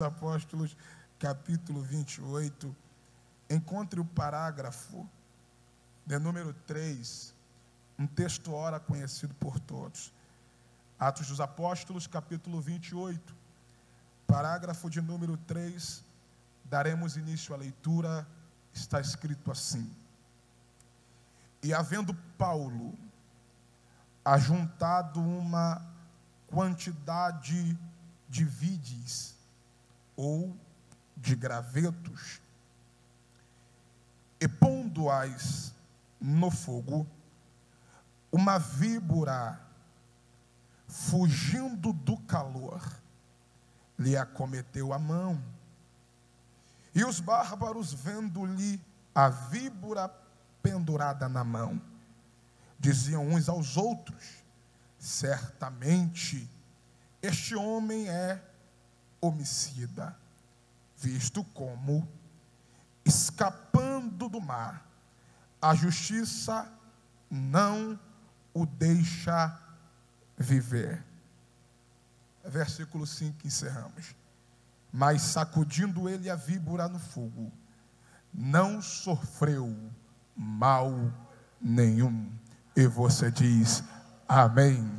Apóstolos, capítulo 28, encontre o parágrafo de número 3, um texto ora conhecido por todos. Atos dos Apóstolos, capítulo 28, parágrafo de número 3, daremos início à leitura, está escrito assim: E havendo Paulo ajuntado uma quantidade de vides, ou de gravetos, e pondo-as no fogo, uma víbora, fugindo do calor, lhe acometeu a mão. E os bárbaros, vendo-lhe a víbora pendurada na mão, diziam uns aos outros: certamente este homem é homicida, visto como, escapando do mar, a justiça não o deixa viver. Versículo 5, encerramos. Mas sacudindo ele a víbora no fogo, não sofreu mal nenhum. E você diz amém.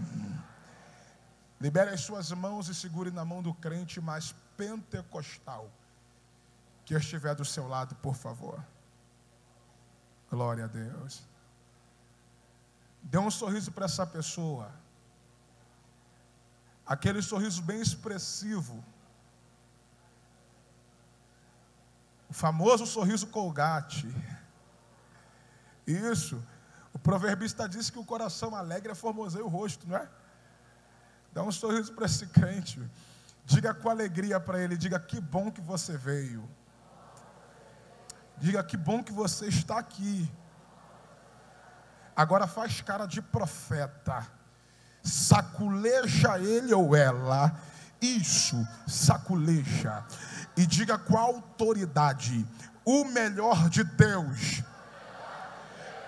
Libere as suas mãos e segure na mão do crente mais pentecostal que estiver do seu lado, por favor. Glória a Deus. Dê um sorriso para essa pessoa. Aquele sorriso bem expressivo. O famoso sorriso Colgate. Isso. O proverbista disse que o coração alegre formoseia o rosto, não é? Dá um sorriso para esse crente, diga com alegria para ele, diga: que bom que você veio, diga: que bom que você está aqui. Agora faz cara de profeta, saculeja ele ou ela, isso, saculeja, e diga com autoridade: o melhor de Deus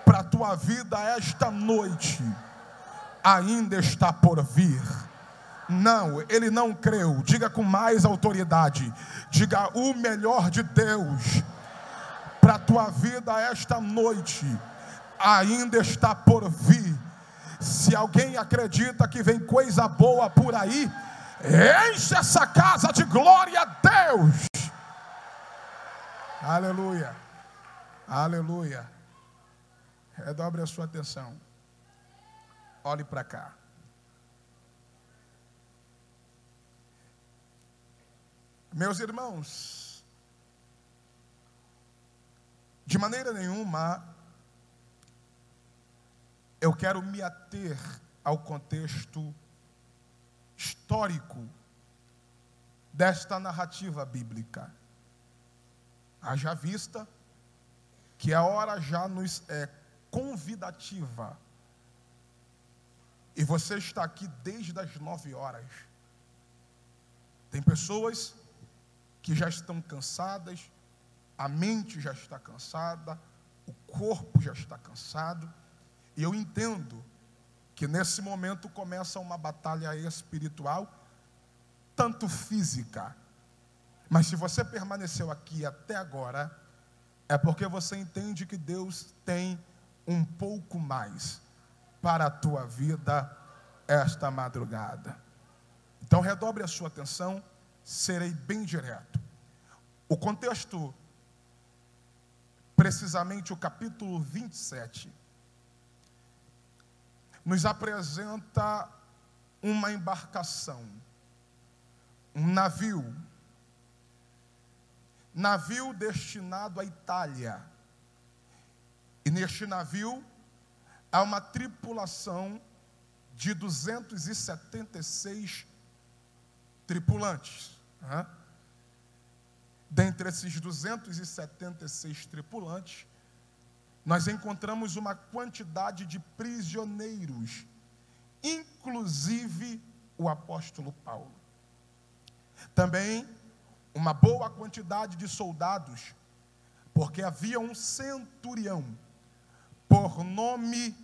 para a tua vida esta noite ainda está por vir. Não, ele não creu, diga com mais autoridade, diga: o melhor de Deus para a tua vida esta noite ainda está por vir. Se alguém acredita que vem coisa boa por aí, enche essa casa de glória a Deus. Aleluia, aleluia. Redobre a sua atenção. Olhe para cá. Meus irmãos, de maneira nenhuma eu quero me ater ao contexto histórico desta narrativa bíblica. Haja vista que a hora já nos é convidativa. E você está aqui desde as 9 horas. Tem pessoas que já estão cansadas, a mente já está cansada, o corpo já está cansado. E eu entendo que nesse momento começa uma batalha espiritual, tanto física. Mas se você permaneceu aqui até agora, é porque você entende que Deus tem um pouco mais para a tua vida esta madrugada. Então redobre a sua atenção, serei bem direto. O contexto, precisamente o capítulo 27, nos apresenta uma embarcação, um navio, destinado à Itália. E neste navio há uma tripulação de 276 tripulantes. Dentre esses 276 tripulantes, nós encontramos uma quantidade de prisioneiros, inclusive o apóstolo Paulo. Também uma boa quantidade de soldados, porque havia um centurião, por nome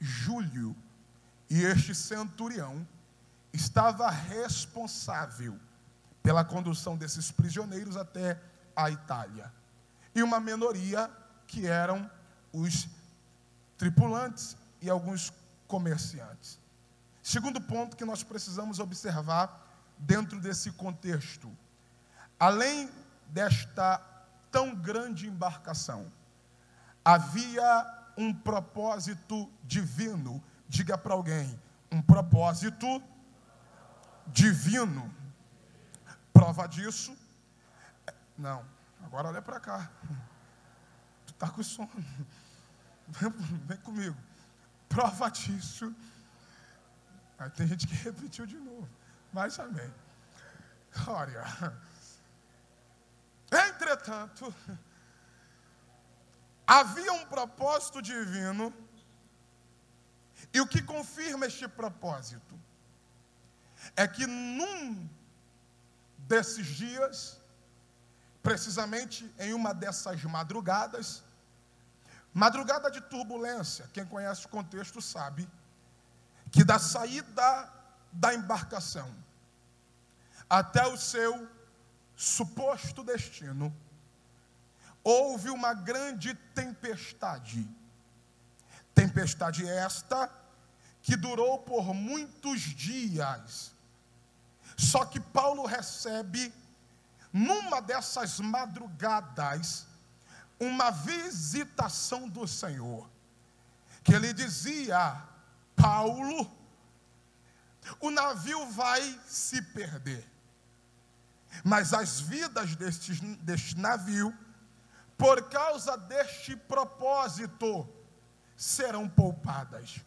Júlio, e este centurião estava responsável pela condução desses prisioneiros até a Itália. E uma minoria que eram os tripulantes e alguns comerciantes. Segundo ponto que nós precisamos observar dentro desse contexto. Além desta tão grande embarcação, havia um propósito divino. Diga para alguém, um propósito divino. Prova disso? Não, agora olha para cá. Tu está com sono. Vem comigo. Prova disso. Aí tem gente que repetiu de novo. Mas amém. Glória. Entretanto, havia um propósito divino. E o que confirma este propósito é que num desses dias, precisamente em uma dessas madrugadas, madrugada de turbulência, quem conhece o contexto sabe, que da saída da embarcação até o seu suposto destino, houve uma grande tempestade. Tempestade esta que durou por muitos dias. Só que Paulo recebe, numa dessas madrugadas, uma visitação do Senhor, que ele dizia: Paulo, o navio vai se perder, mas as vidas deste navio, por causa deste propósito, serão poupadas.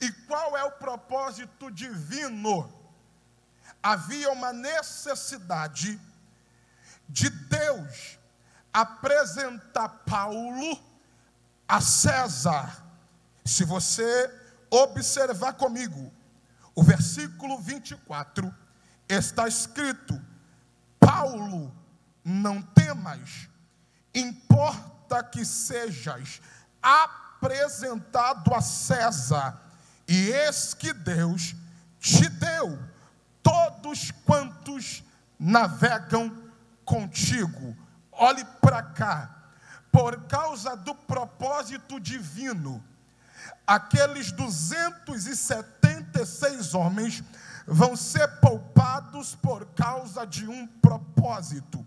E qual é o propósito divino? Havia uma necessidade de Deus apresentar Paulo a César. Se você observar comigo, o versículo 24, está escrito: Paulo, não temas, importa que sejas apresentado a César, e eis que Deus te deu todos quantos navegam contigo. Olhe para cá, por causa do propósito divino, aqueles 276 homens vão ser poupados por causa de um propósito.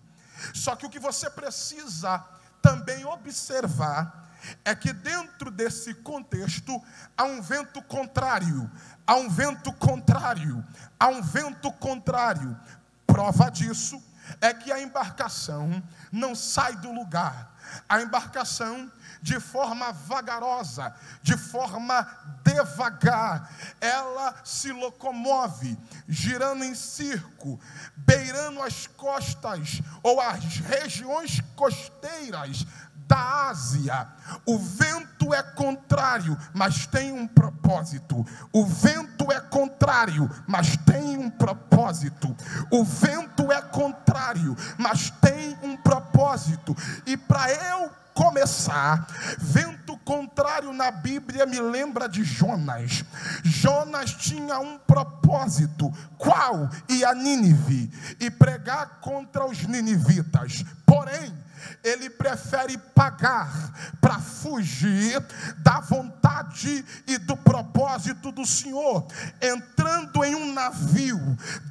Só que o que você precisa também observar é que dentro desse contexto há um vento contrário, há um vento contrário, há um vento contrário. Prova disso é que a embarcação não sai do lugar. A embarcação, de forma vagarosa, de forma devagar, ela se locomove, girando em circo, beirando as costas ou as regiões costeiras da Ásia. O vento é contrário, mas tem um propósito. O vento é contrário, mas tem um propósito. O vento é contrário, mas tem um propósito. E para eu começar, vento contrário na Bíblia me lembra de Jonas. Jonas tinha um propósito, qual? Ir a Nínive e pregar contra os ninivitas. Porém, ele prefere pagar para fugir da vontade e do propósito do Senhor, entrando em um navio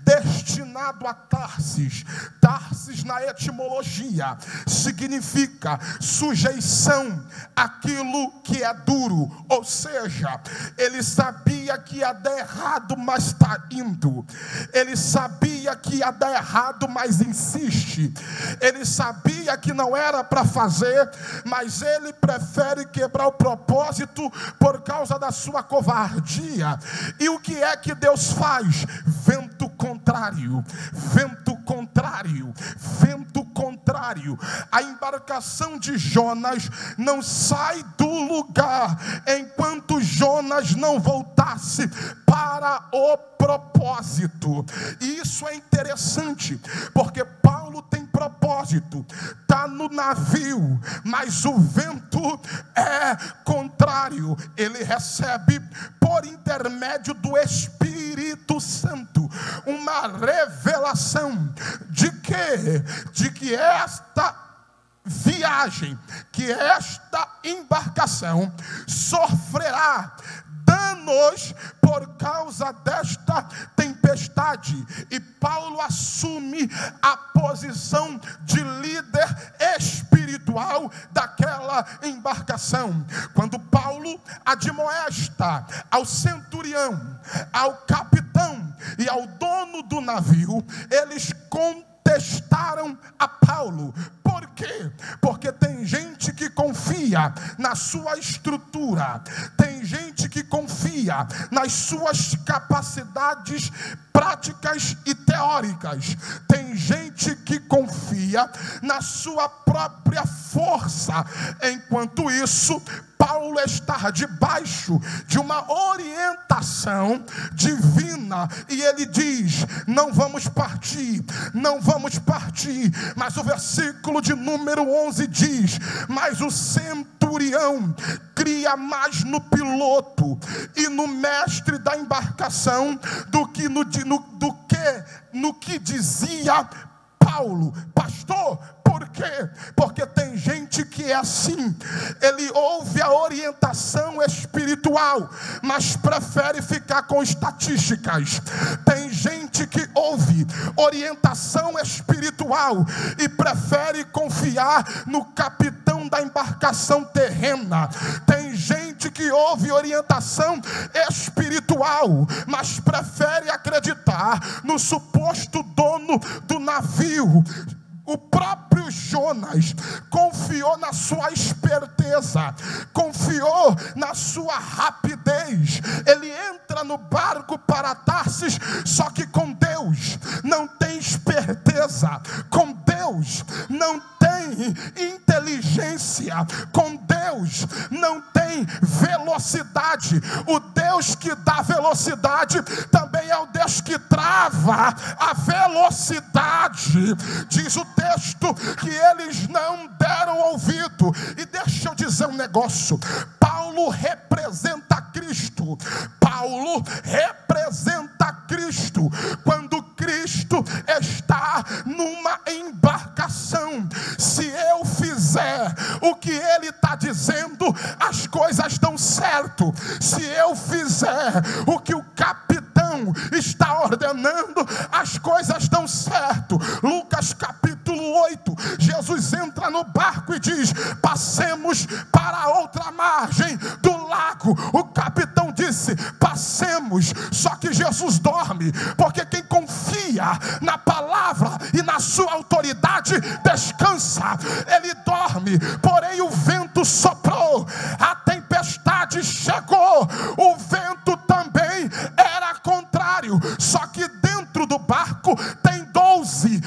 destinado a Tarsis. Tarsis, na etimologia, significa sujeição àquilo que é duro, ou seja, ele sabia que ia dar errado, mas está indo. Ele sabia que ia dar errado, mas insiste. Ele sabia que não era para fazer, mas ele prefere quebrar o propósito por causa da sua covardia. E o que é que Deus faz? Vento contrário, vento contrário, vento contrário. A embarcação de Jonas não sai do lugar enquanto Jonas não voltasse para o propósito. E isso é interessante, porque Paulo tem propósito. propósito, está no navio, mas o vento é contrário. Ele recebe, por intermédio do Espírito Santo, uma revelação de que esta viagem, que esta embarcação sofrerá danos por causa desta tempestade. E Paulo assume a posição de líder espiritual daquela embarcação. Quando Paulo admoesta ao centurião, ao capitão e ao dono do navio, eles contestaram a Paulo. Por quê? Porque tem gente que confia na sua estrutura, tem gente que confia nas suas capacidades práticas e teóricas, tem gente que confia na sua própria força. Enquanto isso, Paulo está debaixo de uma orientação divina, e ele diz: não vamos partir, não vamos partir. Mas o versículo de número 11 diz: mas o centurião cria mais no piloto e no mestre da embarcação do que dizia Paulo. Pastor, por quê? Porque tem gente que é assim. Ele ouve a orientação espiritual, mas prefere ficar com estatísticas. Tem gente que ouve orientação espiritual e prefere confiar no capitão da embarcação terrena. Tem gente que ouve orientação espiritual, mas prefere acreditar no suposto dono do navio. O próprio Jonas confiou na sua esperteza, confiou na sua rapidez. Ele entra no barco para Tarsis, só que com Deus não tem esperteza, com Deus não tem inteligência, com Deus não tem velocidade. O Deus que dá velocidade também é o Deus que trava a velocidade. Diz o texto que eles não deram ouvido. E deixa eu dizer um negócio: Paulo representa Cristo. Paulo representa Cristo. Quando Cristo está numa embarcação, se eu fizer o que ele está dizendo, as coisas dão certo. Se eu fizer o que o capitão está ordenando, as coisas dão certo. Lucas capítulo 8, Jesus entra no barco e diz: passemos para outra margem do lago. O capitão disse: passemos. Só que Jesus dorme, porque quem confia na palavra e na sua autoridade descansa. Ele dorme, porém o vento soprou, a tempestade chegou, o vento também era contrário. Só que dentro do barco tem 12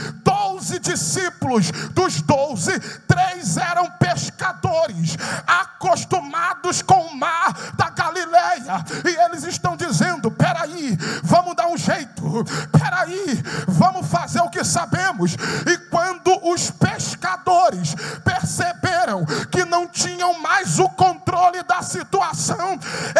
discípulos. Dos 12, 3 eram pescadores, acostumados com o mar da Galileia, e eles estão dizendo: peraí, vamos dar um jeito, peraí, vamos fazer o que sabemos. E quando os pescadores perceberam que não tinham mais o controle da situação,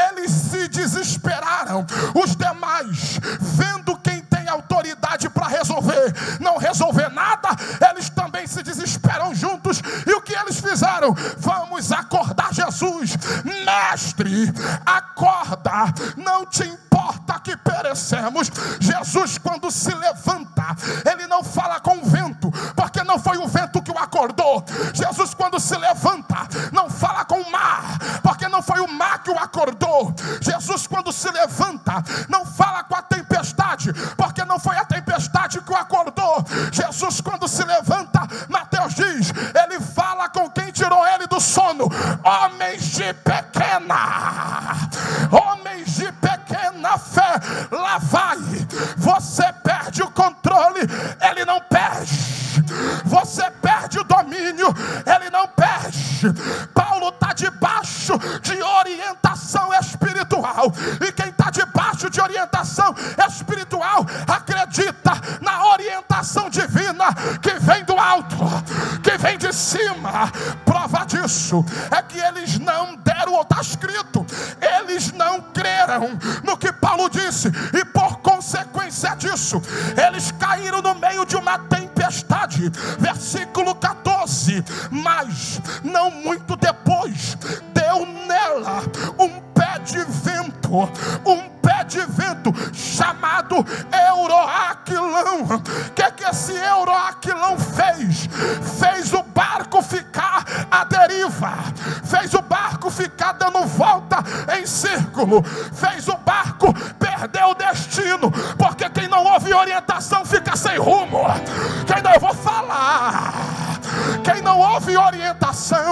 eles se desesperaram. Os demais, vendo quem tem autoridade para resolver não resolver nada, eles também se desesperam juntos. E o que eles fizeram? Vamos acordar Jesus. Mestre, acorda, não te importa que perecemos. Jesus, quando se levanta, ele não fala com o vento, porque não foi o vento que o acordou. Jesus, quando se levanta, não fala com o mar, porque não foi o mar que o acordou. Jesus, quando se levanta, não fala com a tempestade, porque não foi a tempestade que o acordou. Jesus, quando se levanta, Mateus diz, ele fala com quem tirou ele do sono: homens de pequena fé, lá vai. Você perde o controle, ele não perde. Você perde o domínio, ele não perde. Paulo está debaixo de orientação espiritual, e quem está debaixo de orientação espiritual acredita na orientação divina que vem do alto. de cima. Prova disso é que eles não deram, ou está escrito, eles não creram no que Paulo disse, e por consequência disso, eles caíram no meio de uma tempestade. Versículo 14, mas não muito depois, deu nela um pé de vento, chamado Euroaquilão. O que esse Euroaquilão fez? Fez o barco ficar à deriva, fez o barco ficar dando volta em círculo, fez o barco perder o destino, porque quem não ouve orientação fica sem rumo. Quem não ouve orientação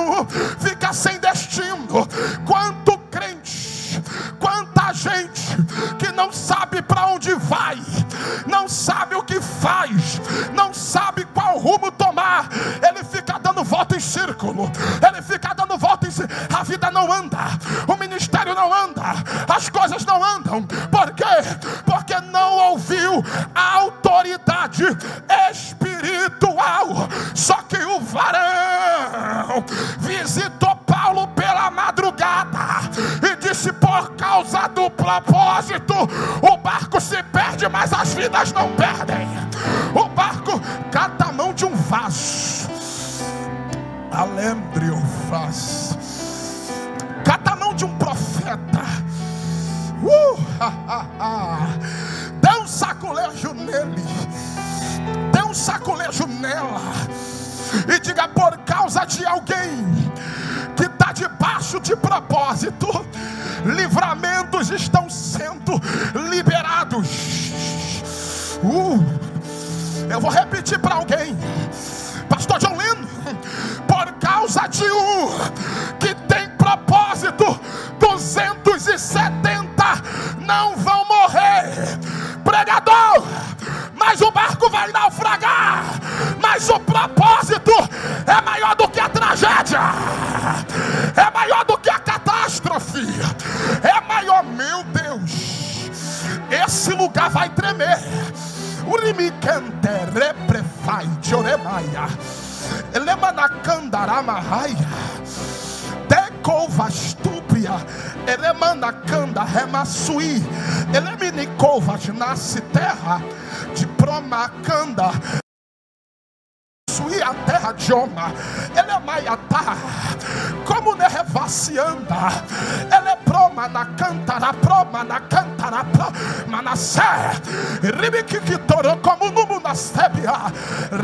fica sem destino. Quanto crente, quanta gente que não sabe para onde vai, não sabe o que faz, não sabe qual rumo tomar, ele fica dando volta em círculo, ele fica dando volta em círculo. A vida não anda, o ministério não anda, as coisas não andam. Por quê? Porque não ouviu a autoridade espiritual. Só que o varão visitou Paulo pela madrugada e disse: por causa do propósito, o barco se perde, mas as vidas não perdem. O barco, cada mão de um vaso, alembre o vaso, cada mão de um profeta, dê um saculejo nele, dê um saculejo nela, e diga: por causa de alguém que está debaixo de propósito, livramentos estão sendo liberados. Eu vou repetir para alguém, pastor João Lino: por causa de um que tem propósito, 270 não vão morrer. Pregador, mas o barco vai naufragar, mas o propósito é maior do que a tragédia, é maior do que a catástrofe, é maior. Meu Deus, esse lugar vai tremer. Ele nasce terra de Promacanda, a terra de Oma, ele é Maiatá, como Nervacianda, ele é Proma na Cantara, Proma na Cantara, Manassé, Ribiquitorô, como Numunasébia,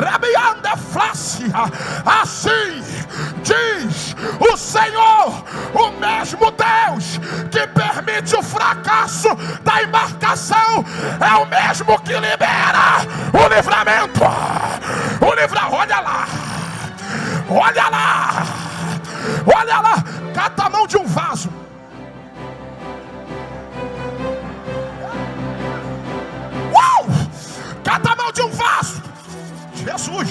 Rabianda Flácia. Assim diz o Senhor, o mesmo Deus que permite o fracasso da embarcação, é o mesmo que libera o livramento. O livramento. Olha lá, olha lá, olha lá. Cata a mão de um vaso. Uau! Cata a mão de um vaso. Jesus,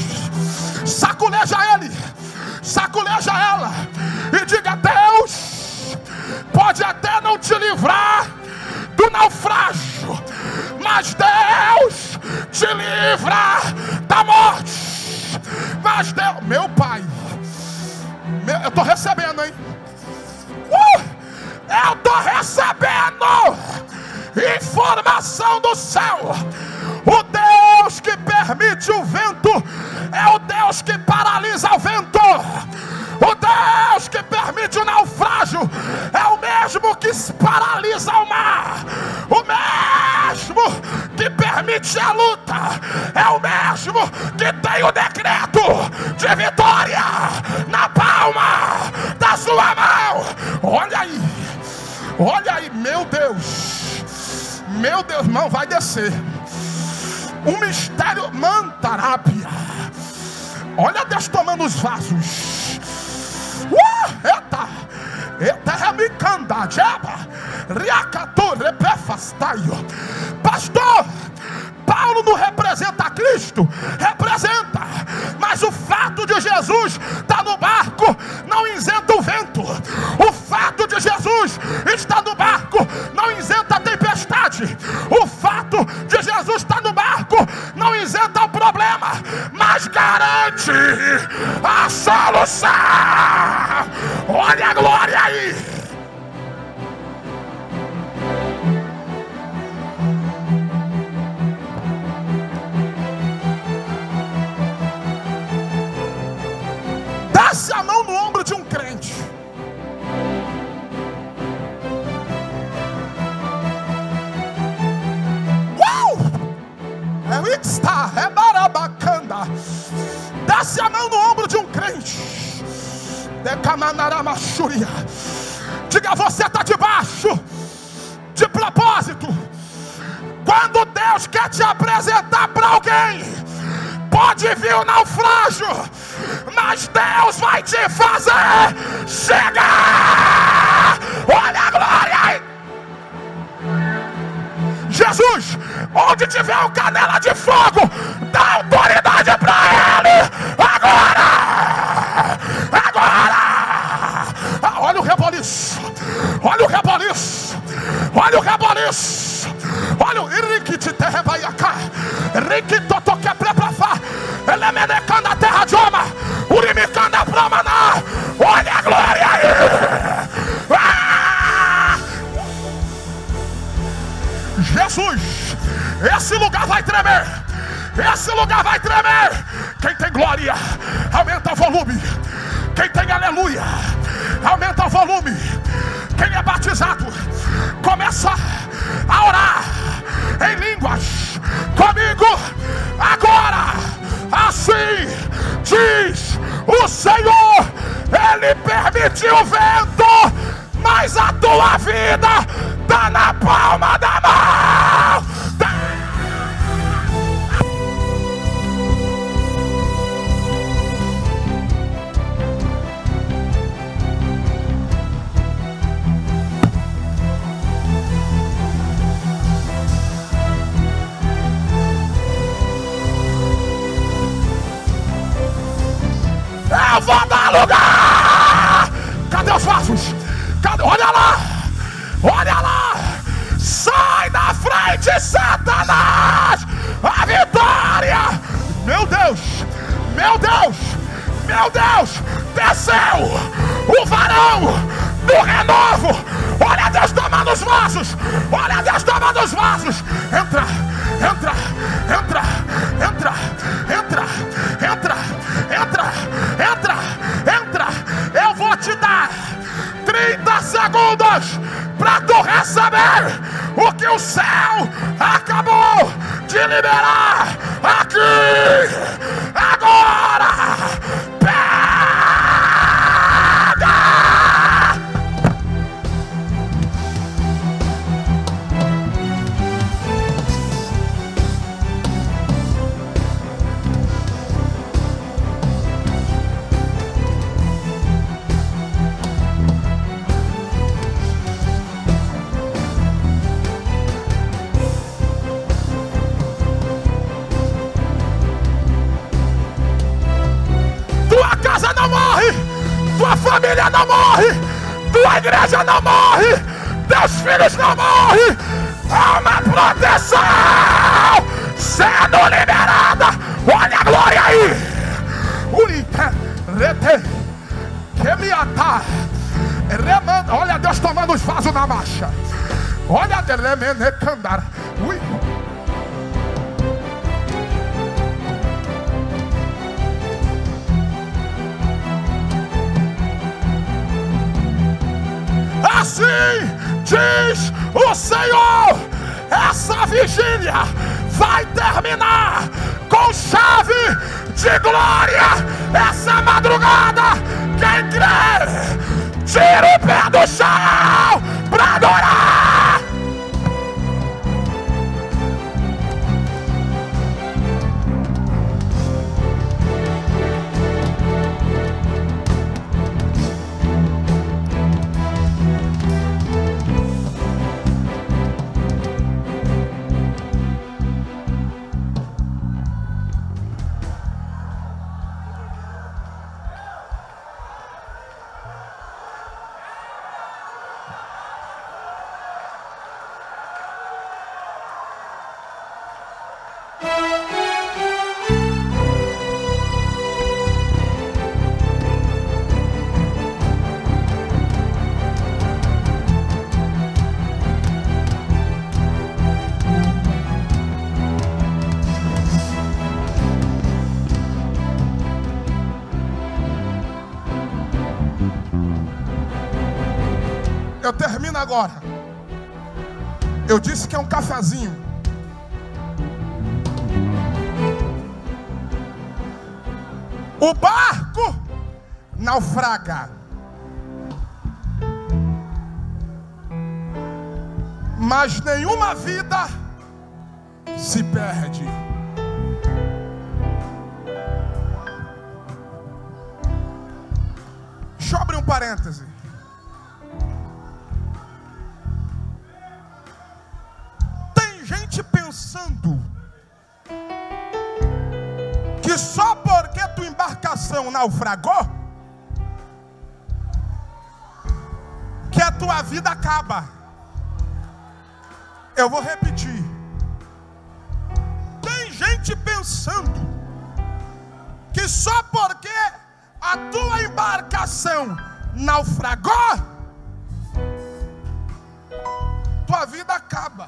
saculeja ele, saculeja ela, e diga: Deus pode até não te livrar do naufrágio, mas Deus te livra da morte. Mas Deus, meu Pai, eu estou recebendo, hein? Eu estou recebendo informação do céu. O Deus que permite o vento é o Deus que paralisa o vento. O Deus que permite o naufrágio é o mesmo que paralisa o mar. O mesmo que permite a luta é o mesmo que tem o decreto de vitória na palma da sua mão. Olha aí, meu Deus. Meu Deus, irmão, vai descer. Um mistério mantarábia. Olha Deus tomando os vasos. Eita, eita, remicanda, jeba, riacato, repefastaio. Pastor, Paulo não representa Cristo, representa, mas o fato de Jesus estar no barco não isenta o vento, o fato de Jesus estar no barco não isenta a tempestade, o fato de Jesus estar no barco não isenta o problema, mas garante a solução. Olha a glória aí. Desce a mão no ombro de um crente. É barabacanda. Desce a mão no ombro de um crente. Diga, você está debaixo de propósito. Quando Deus quer te apresentar para alguém, pode vir o naufrágio, mas Deus vai te fazer chegar. Olha a glória aí. Jesus, onde tiver o canela de fogo, dá autoridade para ele, agora, agora, olha o reboliço, olha o reboliço, olha o reboliço, olha o irriquititerrebaiacá, riquitotoqueprepafá, elemenecando a terra de Oma, urimicando a promaná, olha a glória aí, Jesus, esse lugar vai tremer, esse lugar vai tremer. Quem tem glória, aumenta o volume. Quem tem aleluia, aumenta o volume. Quem é batizado, começa a orar em línguas comigo agora. Assim diz o Senhor: Ele permitiu o vento, mas a tua vida está na palma da mão. Eu vou dar lugar. Cadê os vasos? Olha lá, olha lá. Sai da frente, Satanás. A vitória. Meu Deus, meu Deus, meu Deus. Desceu o varão do renovo. Olha Deus tomando os vasos. Olha Deus tomando os vasos. Entra, entra, entra, entra, entra, entra, entra, entra, entra. Eu vou te dar 30 segundos para tu receber o que o céu acabou de liberar aqui, agora. Pega! Tua família não morre, tua igreja não morre, teus filhos não morrem. Há uma proteção sendo liberada. Olha a glória aí. Olha Deus tomando os vasos na marcha. Olha Deus remenecandar. Assim diz o Senhor: essa vigília vai terminar com chave de glória. Essa madrugada, quem crê, tira o pé do chão para adorar. Eu termino agora. Eu disse que é um cafezinho. O barco naufraga, mas nenhuma vida se perde. Deixa eu abrir um parêntese. Tem gente pensando que só porque a tua embarcação naufragou que a tua vida acaba. Eu vou repetir. Tem gente pensando que só porque a tua embarcação naufragou, tua vida acaba.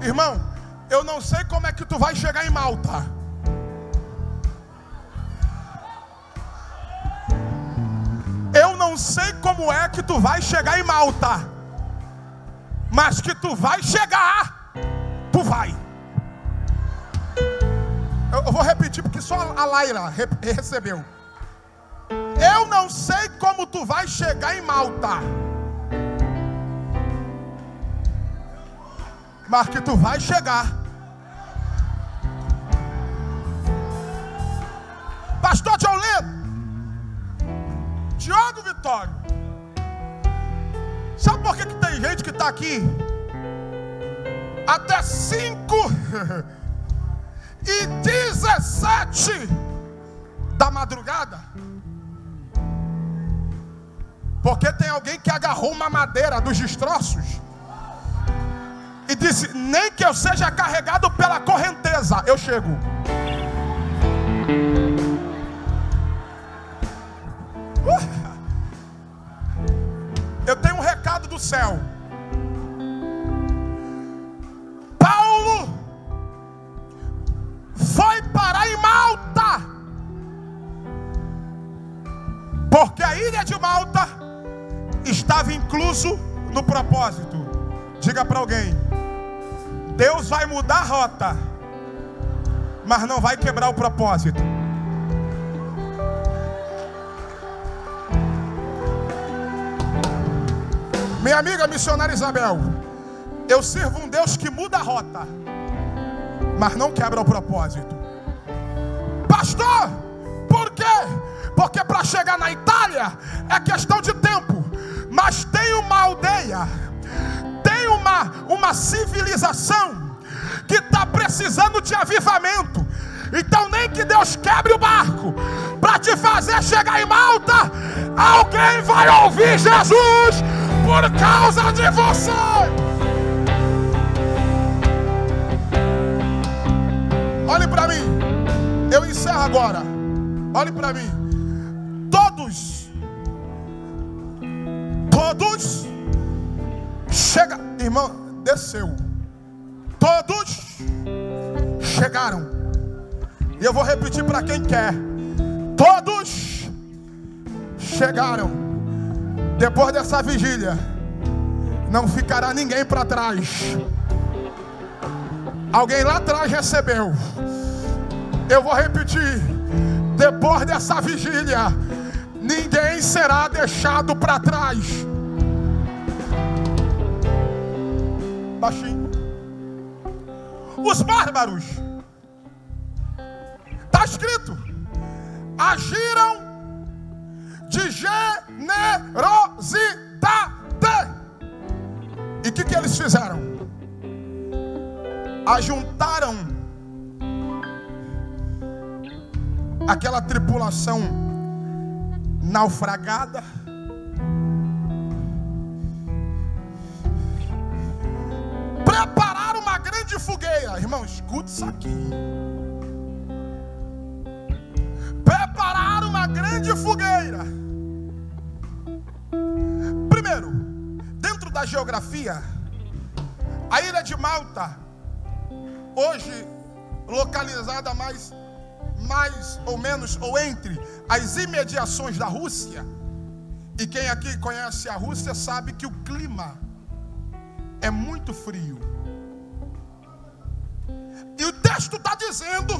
Irmão, eu não sei como é que tu vai chegar em Malta. Eu não sei como é que tu vai chegar em Malta, mas que tu vai chegar, tu vai. Eu vou repetir porque só a Laira recebeu. Eu não sei como tu vai chegar em Malta, mas que tu vai chegar. Pastor Joel, Diogo Vitório, sabe por que tem gente que está aqui até 5:17 da madrugada? Porque tem alguém que agarrou uma madeira dos destroços e disse: nem que eu seja carregado pela correnteza, eu chego. Eu tenho um recado do céu. Paulo foi parar em Malta, porque a ilha de Malta estava incluso no propósito. Diga para alguém: Deus vai mudar a rota, mas não vai quebrar o propósito. Minha amiga missionária Isabel, eu sirvo um Deus que muda a rota, mas não quebra o propósito. Pastor, por quê? Porque para chegar na Itália é questão de tempo. Mas tem uma aldeia, tem uma civilização que está precisando de avivamento. Então nem que Deus quebre o barco para te fazer chegar em Malta, alguém vai ouvir Jesus por causa de você. Olhe para mim, eu encerro agora. Olhe para mim. Todos chega, irmão, desceu. Todos chegaram. E eu vou repetir para quem quer. Todos chegaram. Depois dessa vigília, não ficará ninguém para trás. Alguém lá atrás recebeu. Eu vou repetir. Depois dessa vigília, ninguém será deixado para trás. Baixinho. Os bárbaros, está escrito, agiram de generosidade. E o que eles fizeram? Ajuntaram aquela tripulação naufragada . Prepararam uma grande fogueira. Irmão, escute isso aqui. Prepararam uma grande fogueira. Primeiro, dentro da geografia, a ilha de Malta, hoje localizada mais mais ou menos, ou entre as imediações da Rússia. E quem aqui conhece a Rússia sabe que o clima é muito frio. E o texto está dizendo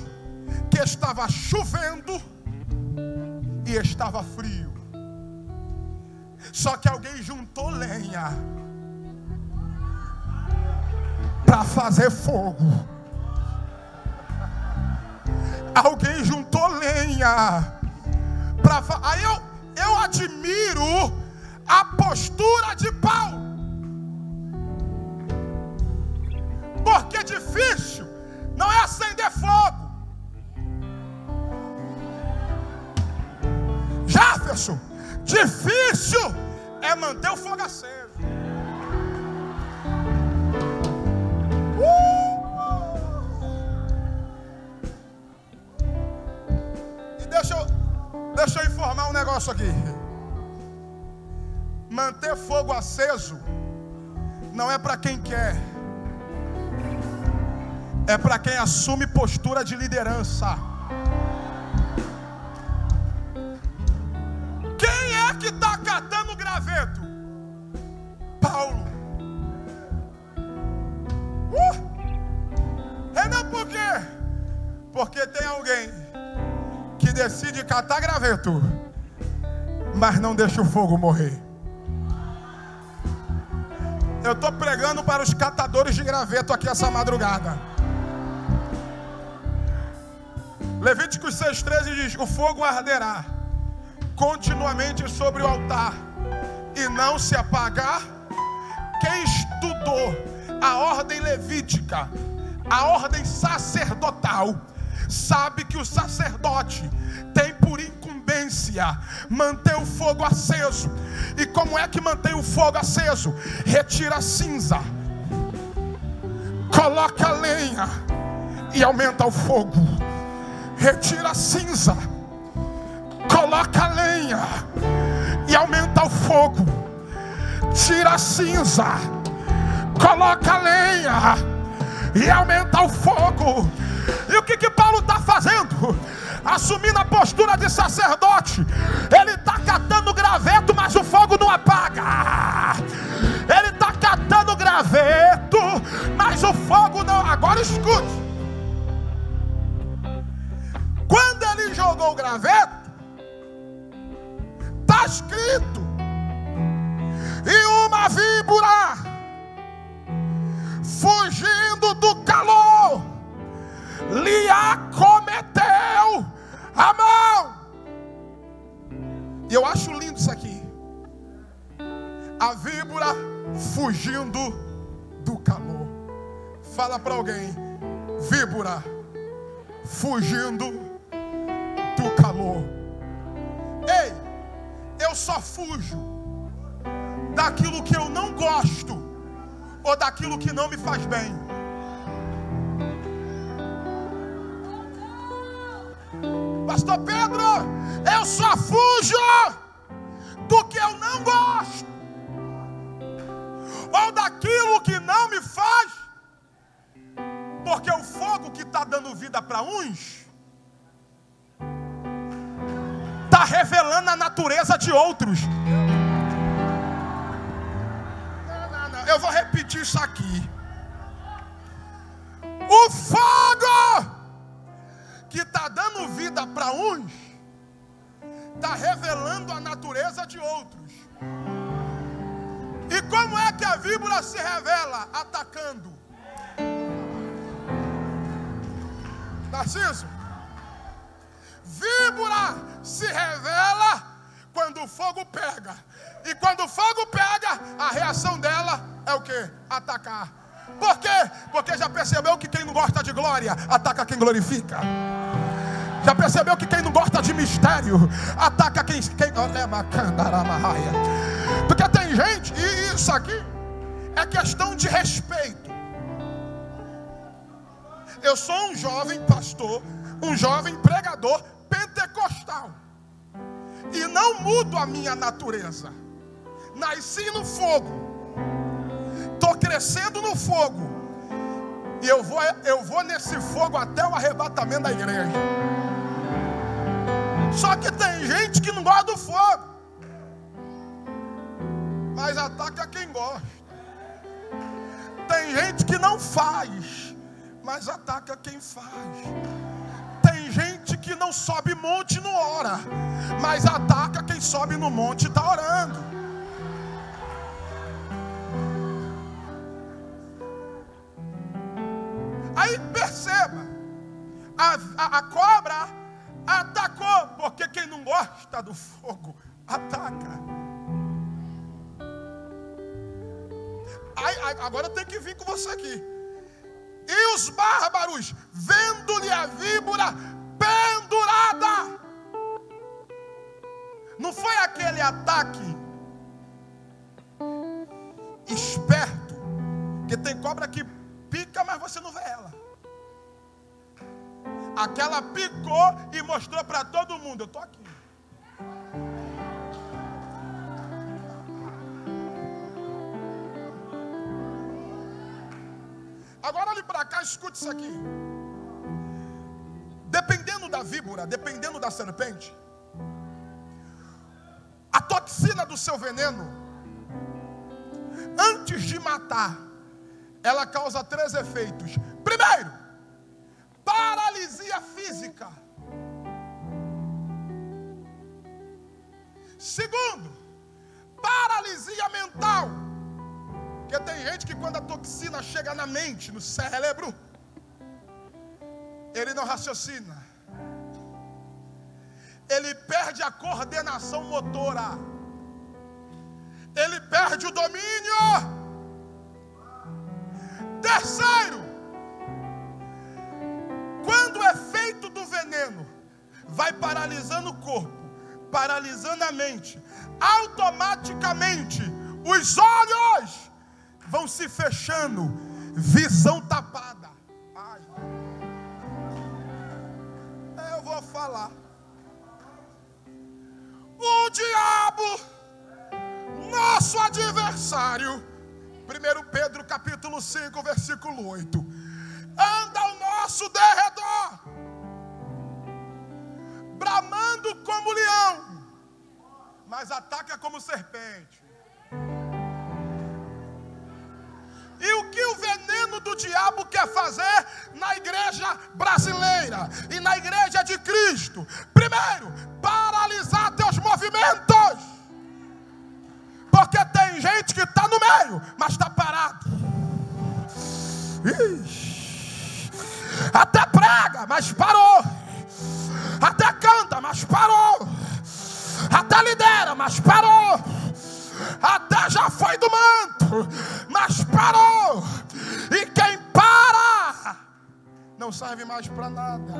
que estava chovendo e estava frio. Só que alguém juntou lenha para fazer fogo. Alguém juntou lenha para fazer. Aí eu admiro a postura de Paulo. Porque difícil não é acender fogo. Jefferson, difícil é manter o fogo aceso. E deixa eu informar um negócio aqui. Manter fogo aceso não é para quem quer. É para quem assume postura de liderança. Quem é que está catando o graveto? Paulo. Renan, por quê? Porque tem alguém que decide catar graveto, mas não deixa o fogo morrer. Eu estou pregando para os catadores de graveto aqui essa madrugada. Levítico 6,13 diz: o fogo arderá continuamente sobre o altar e não se apagar. Quem estudou a ordem levítica, a ordem sacerdotal, sabe que o sacerdote tem por incumbência manter o fogo aceso. E como é que mantém o fogo aceso? Retira a cinza, coloca a lenha e aumenta o fogo. Retira a cinza, coloca a lenha e aumenta o fogo. Tira a cinza, coloca a lenha e aumenta o fogo. E o que Paulo está fazendo? Assumindo a postura de sacerdote. Ele está catando o graveto, mas o fogo não apaga. Ele está catando o graveto, mas o fogo não... Agora escute. Quando ele jogou o graveto, está escrito, e uma víbora, fugindo do calor, lhe acometeu a mão. E eu acho lindo isso aqui. A víbora fugindo do calor. Fala para alguém: víbora fugindo do calor. Ei, eu só fujo daquilo que eu não gosto ou daquilo que não me faz bem. Pastor Pedro, eu só fujo do que eu não gosto ou daquilo que não me faz, porque o fogo que está dando vida para uns está revelando a natureza de outros. Não. Eu vou repetir isso aqui. O fogo que está dando vida para uns está revelando a natureza de outros. E como é que a víbora se revela? Atacando. Narciso, víbora se revela quando o fogo pega. E quando o fogo pega, a reação dela é o quê? Atacar. Por quê? Porque já percebeu que quem não gosta de glória, ataca quem glorifica. Já percebeu que quem não gosta de mistério, ataca quem... Porque tem gente, e isso aqui é questão de respeito. Eu sou um jovem pastor, um jovem pregador pentecostal, e não mudo a minha natureza. Nasci no fogo, estou crescendo no fogo, e eu vou nesse fogo até o arrebatamento da igreja. Só que tem gente que não gosta do fogo, mas ataca quem gosta. Tem gente que não faz, mas ataca quem faz. Tem gente que não sobe monte e não ora, mas ataca quem sobe no monte e está orando. Aí perceba, a cobra atacou, porque quem não gosta do fogo ataca. Aí, agora tem que vir com você aqui. E os bárbaros, vendo-lhe a víbora pendurada. Não foi aquele ataque esperto, que tem cobra que pica, mas você não vê ela. Aquela picou e mostrou para todo mundo: eu estou aqui. Agora olhe para cá, escute isso aqui. Dependendo da víbora, dependendo da serpente, a toxina do seu veneno, antes de matar, ela causa 3 efeitos. Primeiro, paralisia física. Segundo, paralisia mental. Porque tem gente que quando a toxina chega na mente, no cérebro, ele não raciocina. Ele perde a coordenação motora. Ele perde o domínio. Terceiro, quando o efeito do veneno vai paralisando o corpo, paralisando a mente, automaticamente os olhos vão se fechando, visão tapada. Ai. Eu vou falar. O diabo, nosso adversário, 1 Pedro capítulo 5, versículo 8. Anda ao nosso derredor, bramando como leão, mas ataca como serpente. E o que o veneno do diabo quer fazer na igreja brasileira e na igreja de Cristo? Primeiro, paralisar teus movimentos. Porque tem gente que está no meio, mas está parado. Ixi. Até prega, mas parou. Até canta, mas parou. Até lidera, mas parou. Até já foi do manto, mas parou. E quem para não serve mais para nada.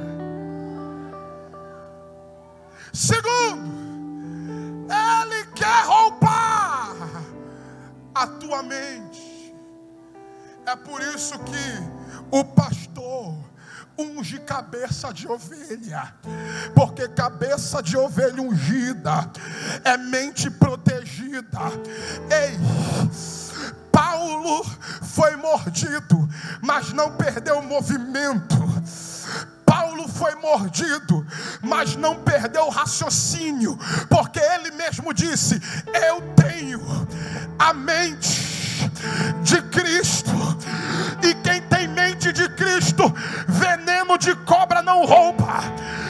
Segundo, ele quer roubar a tua mente. É por isso que o pastor unge cabeça de ovelha, porque cabeça de ovelha ungida é mente protegida. Ei, Paulo foi mordido, mas não perdeu o movimento. Paulo foi mordido, mas não perdeu o raciocínio, porque ele mesmo disse: eu tenho a mente de Cristo. E quem tem mente de Cristo, veneno de cobra não rouba,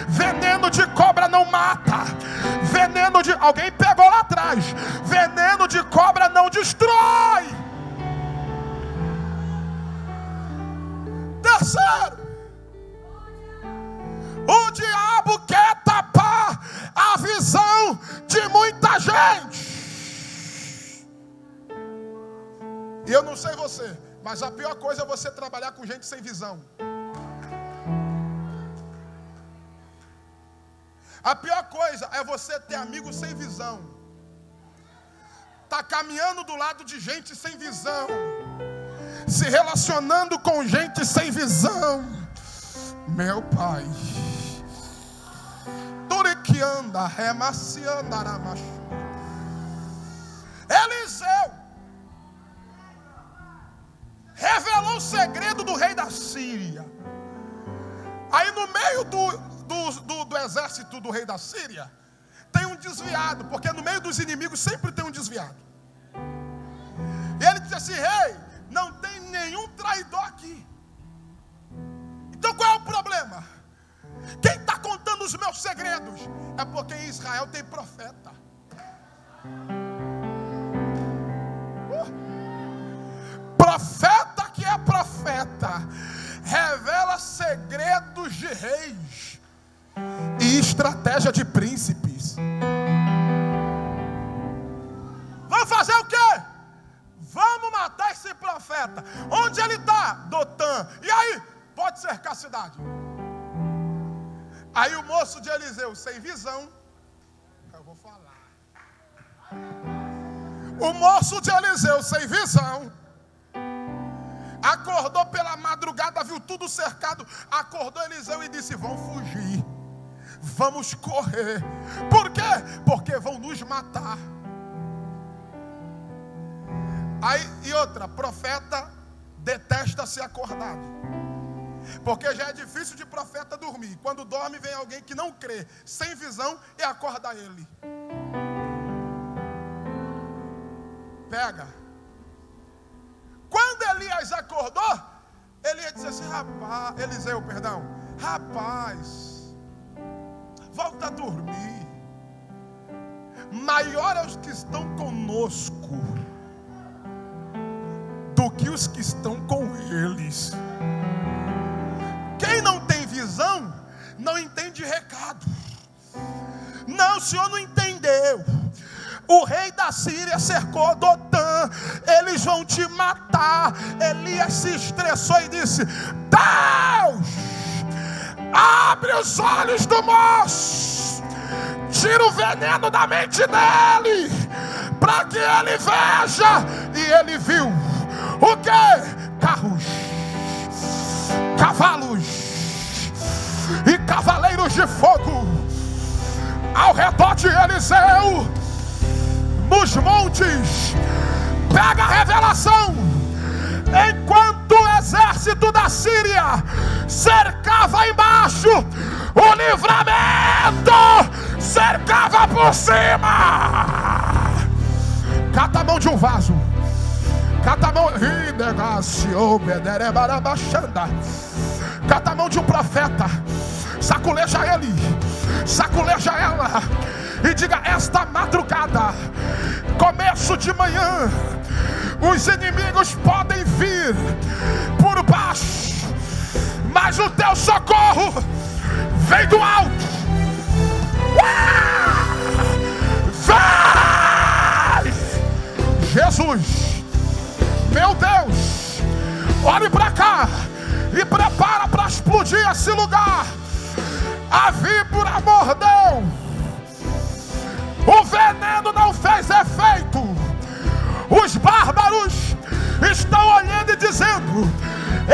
veneno de cobra não mata, veneno de... alguém pegou lá atrás, veneno de cobra não destrói. Terceiro, o diabo quer tapar a visão de muita gente. E eu não sei você, mas a pior coisa é você trabalhar com gente sem visão. A pior coisa é você ter amigo sem visão. Tá caminhando do lado de gente sem visão, se relacionando com gente sem visão. Meu pai. Que anda remaciando aramachu. Eliseu revelou o segredo do rei da Síria. Aí no meio do do exército do rei da Síria, tem um desviado, porque no meio dos inimigos sempre tem um desviado. E ele disse assim: rei, não tem nenhum traidor aqui. Então qual é o problema? Quem está contando os meus segredos? É porque em Israel tem profeta. Profeta que é profeta revela segredos de reis e estratégia de príncipes. Vamos fazer o quê? Vamos matar esse profeta. Onde ele está? Dotan. E aí? Pode cercar a cidade. Aí o moço de Eliseu, sem visão, eu vou falar. O moço de Eliseu, sem visão, acordou pela madrugada, viu tudo cercado, acordou Eliseu e disse: vão fugir, vamos correr. Por quê? Porque vão nos matar. Aí, e outra, profeta detesta ser acordado, porque já é difícil de profeta dormir. Quando dorme vem alguém que não crê, sem visão, e acorda ele. Pega. Quando Elias acordou, Elias disse assim: Eliseu, volta a dormir. Maior é os que estão conosco do que os que estão com eles. Quem não tem visão não entende recado. Não, o senhor não entendeu. O rei da Síria cercou Dotan, eles vão te matar. Elias se estressou e disse: Deus, abre os olhos do moço, tira o veneno da mente dele, para que ele veja. E ele viu o que? Carros, cavalos e cavaleiros de fogo ao redor de Eliseu, nos montes. Pega a revelação. Enquanto o exército da Síria cercava embaixo, o livramento cercava por cima. Cata a mão de um vaso, cata a mão, cata a mão de um profeta, saculeja ele, saculeja ela, e diga: esta madrugada, começo de manhã, os inimigos podem vir por baixo, mas o teu socorro vem do alto. Vai! Jesus, meu Deus, olhe para cá e prepara para explodir esse lugar. A víbora mordeu, o veneno não fez efeito. Os bárbaros estão olhando e dizendo: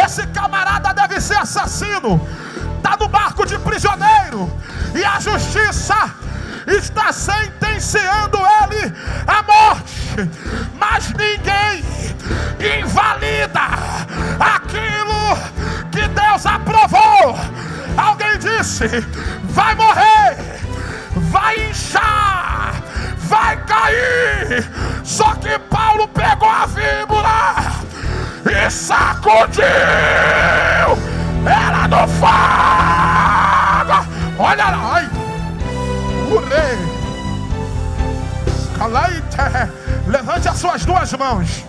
esse camarada deve ser assassino, está no barco de prisioneiro. E a justiça está sentenciando ele à morte. Mas ninguém invalida aquilo que Deus aprovou. Alguém disse: vai morrer, vai inchar, vai cair. Só que Paulo pegou a víbora e sacudiu ela no fogo. Olha lá, levante as suas duas mãos.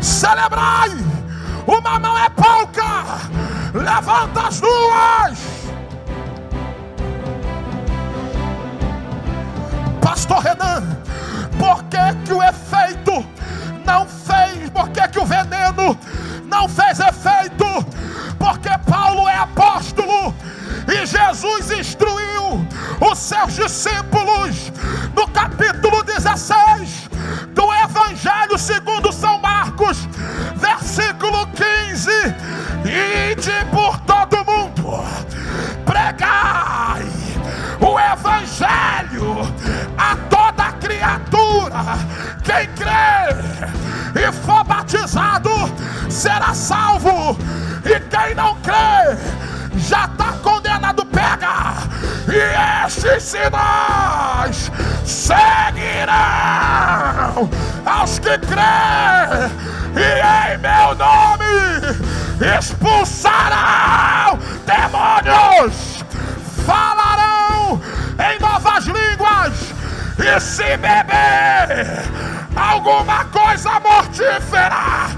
Celebrai. Uma mão é pouca. Levanta as duas. Pastor Renan, por que que o efeito não fez? Por que que o veneno não fez efeito? Porque Paulo é apóstolo e Jesus instruiu os seus discípulos no capítulo 16 do Evangelho segundo São Marcos, versículo 15: ide por todo mundo, pregai o Evangelho a toda criatura. Quem crê e for batizado casado será salvo, e quem não crê já está condenado. Pega, e estes sinais seguirão aos que crêem, e em meu nome expulsarão demônios, falarão em novas línguas, e se beber alguma coisa mortífera,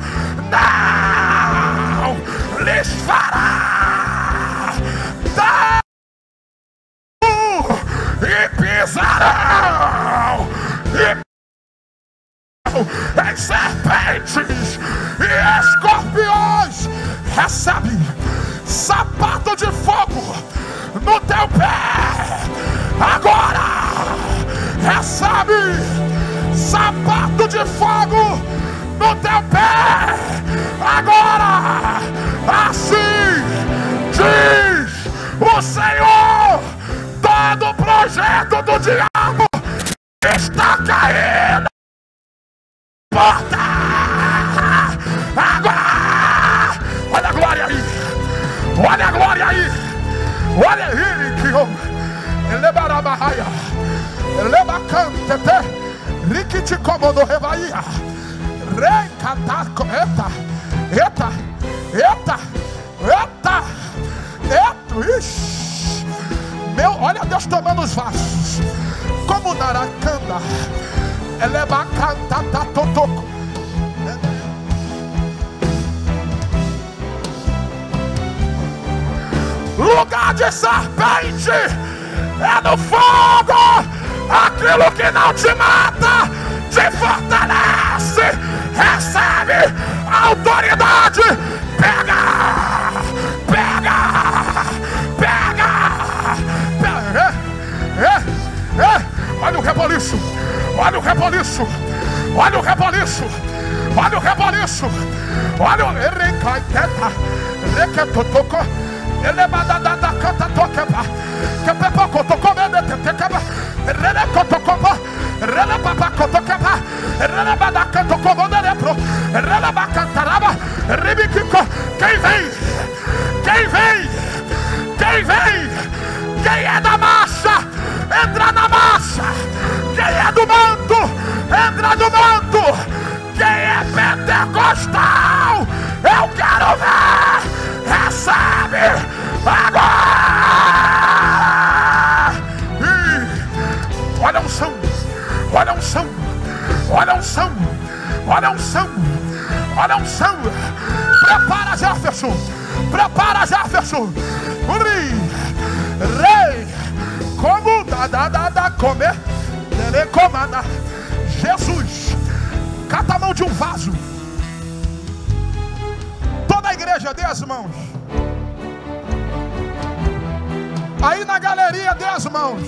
não lhes fará dano, e pisarão em serpentes e escorpiões. Recebe sapato de fogo no teu pé agora, recebe sapato de fogo no teu pé agora. Assim diz o Senhor: todo projeto do diabo está caindo por terra agora. Olha a glória aí, olha a glória aí, olha aí que homem. Lebarabahaya, Lebacantete, Riquiti Comodo Revaia, Recataco, Eta, Eta, Eta, Eta, Eta, ixi, meu, olha Deus tomando os vasos, como Naracanda, Lebacantata Totoco. Lugar de serpente é no fogo. Aquilo que não te mata te fortalece. Recebe autoridade. Pega, pega, pega, pega. Olha o reboliço, olha o reboliço, olha o reboliço, olha o reboliço, olha o recaiteta, recatotocó, elevada da canta toqueba, que pepa cotocomenda tetecaba, rela cotocoba, rela papa cotocaba, rela bada cantocomanda repro, rela bacantaraba, ribiquico. Quem vem? Quem vem? Quem vem? Quem é da marcha? Entra na marcha. Quem é do manto? Entra do manto. Quem é pentecostal? Eu quero ver. Recebe agora! Olha um som, olha um som, olha um som, olha um som, olha um som. Prepara, Jefferson, prepara, Jefferson. Rei, como da comer, comanda. Jesus, cata a mão de um vaso. Toda a igreja, dê as mãos. Aí na galeria, dê as mãos.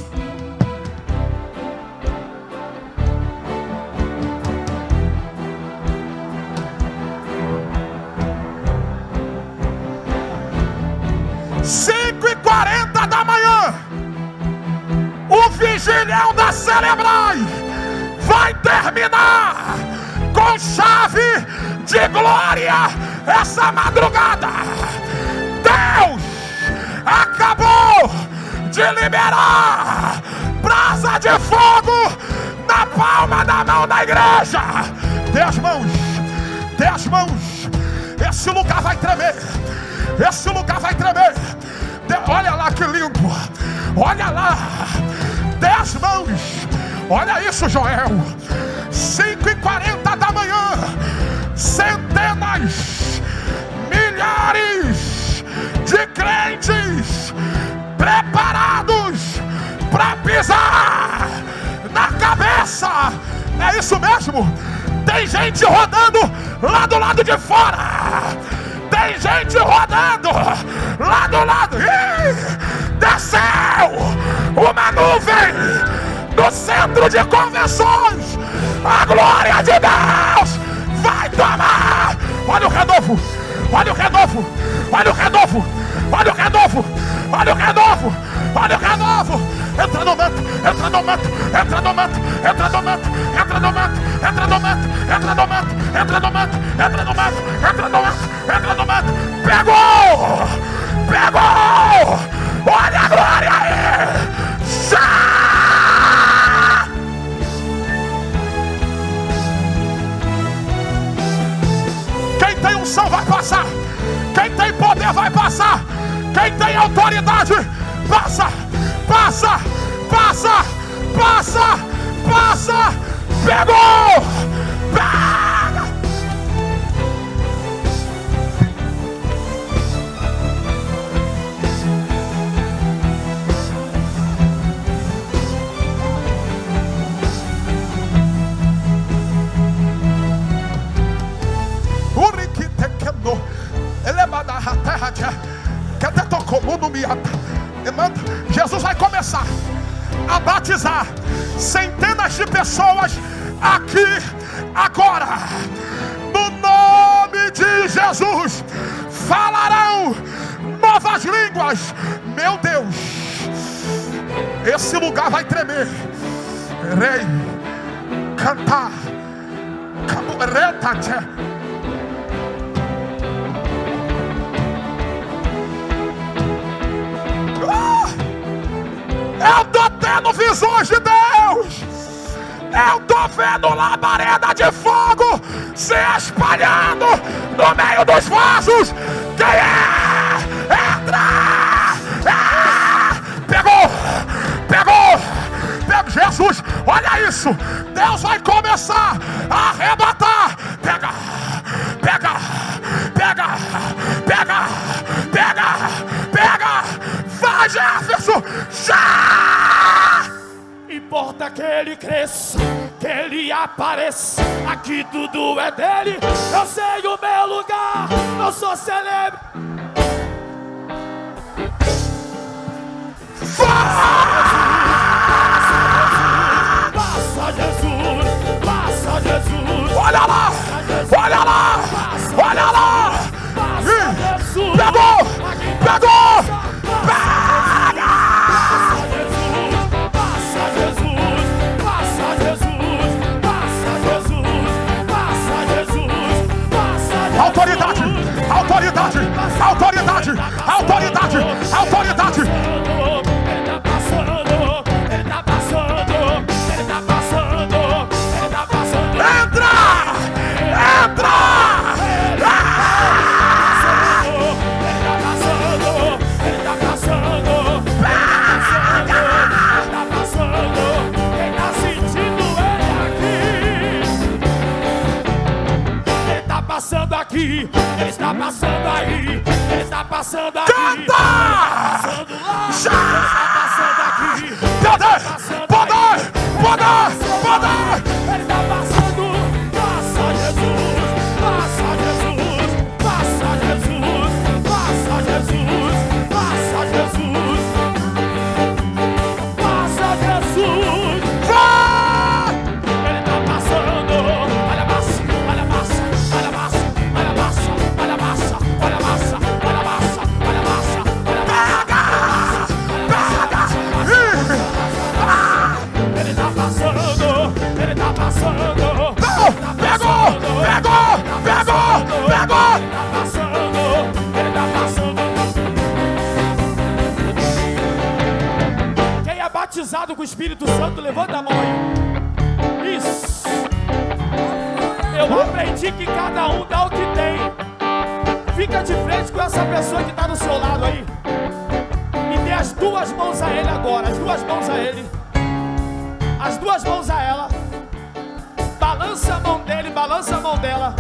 Cinco e 40 da manhã, o Vigilhão da Celebrai vai terminar com chave de glória. Essa madrugada, Deus acabou de liberar brasa de fogo na palma da mão da igreja. Dê as mãos, dê as mãos. Esse lugar vai tremer, esse lugar vai tremer. Olha lá que lindo, olha lá. Dê as mãos, olha isso, Joel. 5h40 da manhã, centenas, milhares de crentes preparados para pisar na cabeça. É isso mesmo. Tem gente rodando lá do lado de fora. Tem gente rodando lá do lado. Ih, desceu uma nuvem no centro de convenções. A glória de Deus vai tomar! Olha o renovo! Olha o renovo! Olha o renovo! Olha o renovo! Olha o renovo! Olha o renovo. Entra no manto, entra no manto, entra no manto, entra no manto, entra no manto, entra no manto, entra no manto, entra no manto, entra no manto, entra no manto, entra no manto. Pegou! Pegou! Olha a glória aí! Quem tem unção vai passar. Quem tem poder vai passar. Quem tem autoridade passa, passa, passa, passa, passa. Pegou! Pega! O rique te quebrou, elevada a terra que até tocou o mundo me ata. Jesus vai começar a batizar centenas de pessoas aqui, agora, no nome de Jesus. Falarão novas línguas. Meu Deus, esse lugar vai tremer. Rei, cantar, reta. Eu tô tendo visões de Deus. Eu tô vendo labareda de fogo se espalhando no meio dos vasos. Quem é? Entra! Ah! Pegou! Pegou! Pegou! Jesus, olha isso! Deus vai começar a arrebatar. Pega! Pega! Pega! Pega! Pega! Pega! Vai, Jefferson! Já! Importa que ele cresça, que ele apareça. Aqui tudo é dele. Eu sei o meu lugar. Eu sou celebre. Passa, Jesus! Passa, Jesus! Olha lá! Olha lá! Olha lá! Passa, Jesus! Pegou! Pegou! Autoridade, autoridade, autoridade, autoridade, autoridade. Ele tá passando, ele tá passando, ele tá passando, ele tá passando. Entra! Entra! Ele está passando aí, ele está passando aí. Canta! Já! Ele está passando aqui. Poder! Poder! Poder! Poder! Ele está passando. Passa, Jesus! Passa, Jesus! Passa, Jesus! Passa, Jesus! Passa, Jesus! Passa, Jesus! Vai! Ele está passando. Olha massa, olha massa, olha massa. Quem é batizado com o Espírito Santo, levanta a mão aí. Isso. Eu aprendi que cada um dá o que tem. Fica de frente com essa pessoa que está do seu lado aí e dê as duas mãos a ele agora. As duas mãos a ele, as duas mãos a ela. Balança a mão dele, balança a mão dela.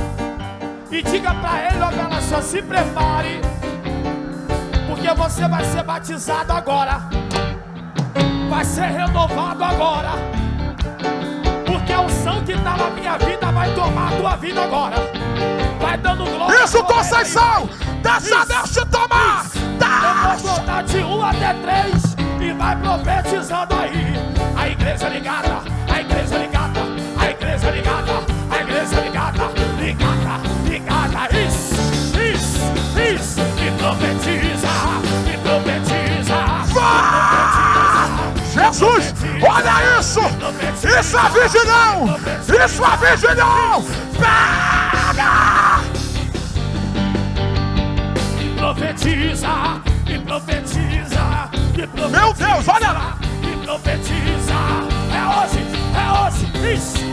E diga pra ele, ó galera, só se prepare, porque você vai ser batizado agora. Vai ser renovado agora. Porque a unção que tá na minha vida vai tomar a tua vida agora. Vai dando glória. Isso, Conceição! Deixa Deus te tomar! Eu vou contar de 1 até 3 e vai profetizando aí. A igreja ligada, a igreja ligada, a igreja ligada, a igreja ligada, ligada. Isso, isso, me profetiza, me profetiza. Vai! Isso é vigilhão! Isso é vigilhão! Pega! Me profetiza, me profetiza, me profetiza. Meu Deus, olha lá! Me profetiza, é hoje, isso.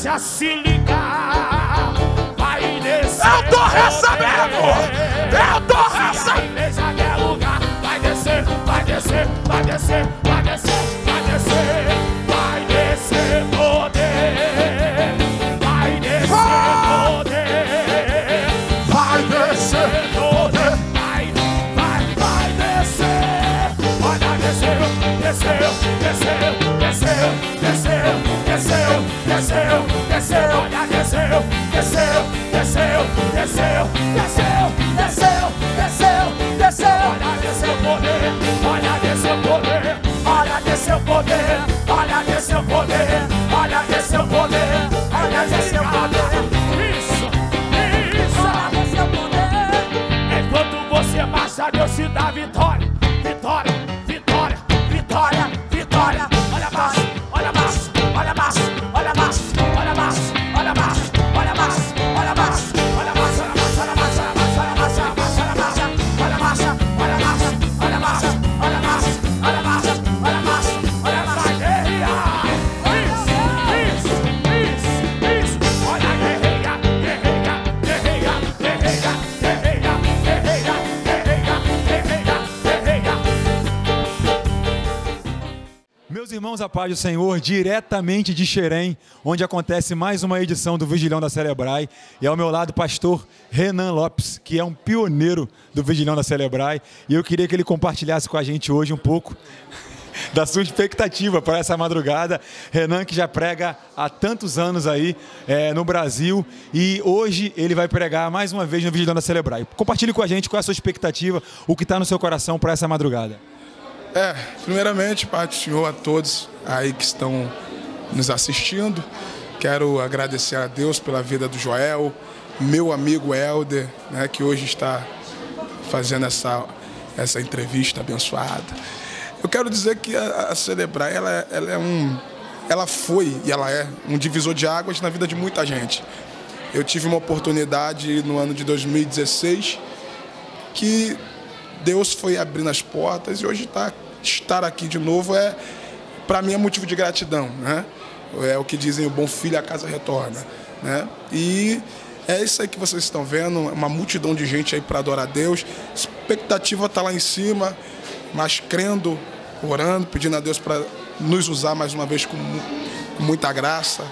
Já se ligar, vai descer. Eu tô recebendo! Eu tô recebendo! Se a igreja quer lugar, vai descer, vai descer, vai descer, vai descer, vai descer, vai descer poder, vai descer poder, vai descer poder, vai descer, olha, desceu, desceu, desceu, desceu, desceu. Desceu, desceu, desceu, olha, desceu, desceu, desceu, desceu, desceu, desceu, desceu, desceu, olha, desceu poder, olha, desceu poder, olha, desceu poder, olha, desceu poder, olha, desceu poder, olha, desceu poder, isso, olha, desceu poder. Enquanto você marcha, Deus te dá vitória, vitória, vitória, vitória, vitória. Irmãos, a paz do Senhor, diretamente de Xerém, onde acontece mais uma edição do Vigilhão da Celebrai, e ao meu lado o pastor Renan Lopes, que é um pioneiro do Vigilhão da Celebrai, e eu queria que ele compartilhasse com a gente hoje um pouco da sua expectativa para essa madrugada. Renan, que já prega há tantos anos aí no Brasil, e hoje ele vai pregar mais uma vez no Vigilhão da Celebrai. Compartilhe com a gente qual é a sua expectativa, o que está no seu coração para essa madrugada. Primeiramente, Pai do Senhor, a todos aí que estão nos assistindo. Quero agradecer a Deus pela vida do Joel, meu amigo Helder, né, que hoje está fazendo essa entrevista abençoada. Eu quero dizer que a Celebrai, ela foi e é um divisor de águas na vida de muita gente. Eu tive uma oportunidade no ano de 2016 que Deus foi abrindo as portas, e hoje estar aqui de novo para mim é motivo de gratidão, né? É o que dizem, o bom filho a casa retorna, né? E é isso aí que vocês estão vendo, uma multidão de gente aí para adorar a Deus. A expectativa está lá em cima, mas crendo, orando, pedindo a Deus para nos usar mais uma vez com muita graça,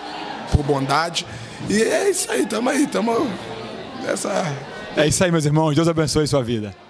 por bondade. E é isso aí, tamo aí, tamo nessa. É isso aí, meus irmãos, Deus abençoe sua vida.